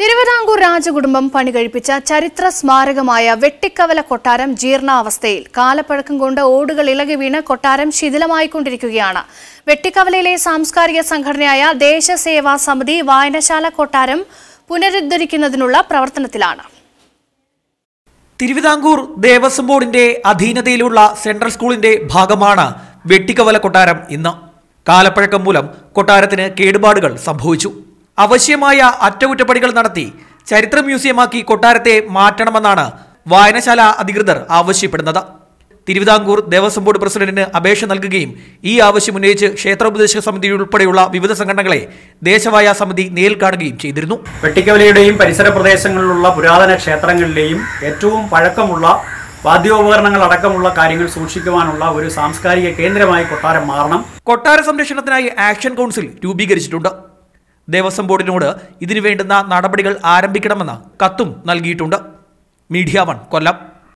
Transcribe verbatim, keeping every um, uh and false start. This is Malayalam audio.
തിരുവിതാംകൂർ രാജകുടുംബം പണികഴിപ്പിച്ച ചരിത്ര സ്മാരകമായ വെട്ടിക്കവല കൊട്ടാരം ജീർണാവസ്ഥയിൽ കാലപ്പഴക്കം കൊണ്ട് ഓടുകൾ ഇളകി വീണ കൊട്ടാരം ശിഥിലമായിക്കൊണ്ടിരിക്കുകയാണ്. വെട്ടിക്കവലയിലെ സാംസ്കാരിക സംഘടനയായ ദേശസേവാ സമിതി വായനശാല കൊട്ടാരം പുനരുദ്ധരിക്കുന്നതിനുള്ള പ്രവർത്തനത്തിലാണ്. തിരുവിതാംകൂർ ദേവസ്വം ബോർഡിന്റെ അധീനതയിലുള്ള സെൻട്രൽ സ്കൂളിന്റെ ഭാഗമാണ് വെട്ടിക്കവല കൊട്ടാരം. ഇന്ന് കാലപ്പഴക്കം മൂലം കൊട്ടാരത്തിന് കേടുപാടുകൾ സംഭവിച്ചു. അവശ്യമായ അറ്റകുറ്റപ്പണികൾ നടത്തി ചരിത്ര മ്യൂസിയമാക്കി കൊട്ടാരത്തെ മാറ്റണമെന്നാണ് വായനശാല അധികൃതർ ആവശ്യപ്പെടുന്നത്. തിരുവിതാംകൂർ ദേവസ്വം ബോർഡ് പ്രസിഡന്റിന് അപേക്ഷ നൽകുകയും ഈ ആവശ്യം ഉന്നയിച്ച് ക്ഷേത്രോപദേശക സമിതി ഉൾപ്പെടെയുള്ള വിവിധ സംഘടനകളെ ദേശവായ സമിതി നേരിൽ കാണുകയും ചെയ്തിരുന്നു. വെട്ടിക്കവലയുടെയും പരിസര പ്രദേശങ്ങളിലുള്ള പുരാതന ക്ഷേത്രങ്ങളിലെയും ഏറ്റവും പഴക്കമുള്ള വാദ്യോപകരണങ്ങൾ അടക്കമുള്ള കാര്യങ്ങൾ സൂക്ഷിക്കുവാനുള്ള ഒരു സാംസ്കാരിക കേന്ദ്രമായി കൊട്ടാരം മാറണം. കൊട്ടാര സംരക്ഷണത്തിനായി ആക്ഷൻ കൗൺസിൽ രൂപീകരിച്ചിട്ടുണ്ട്. ദേവസ്വം ബോർഡിനോട് ഇതിനു വേണ്ടുന്ന നടപടികൾ ആരംഭിക്കണമെന്ന കത്തും നൽകിയിട്ടുണ്ട്. മീഡിയ വൺ കൊല്ലം.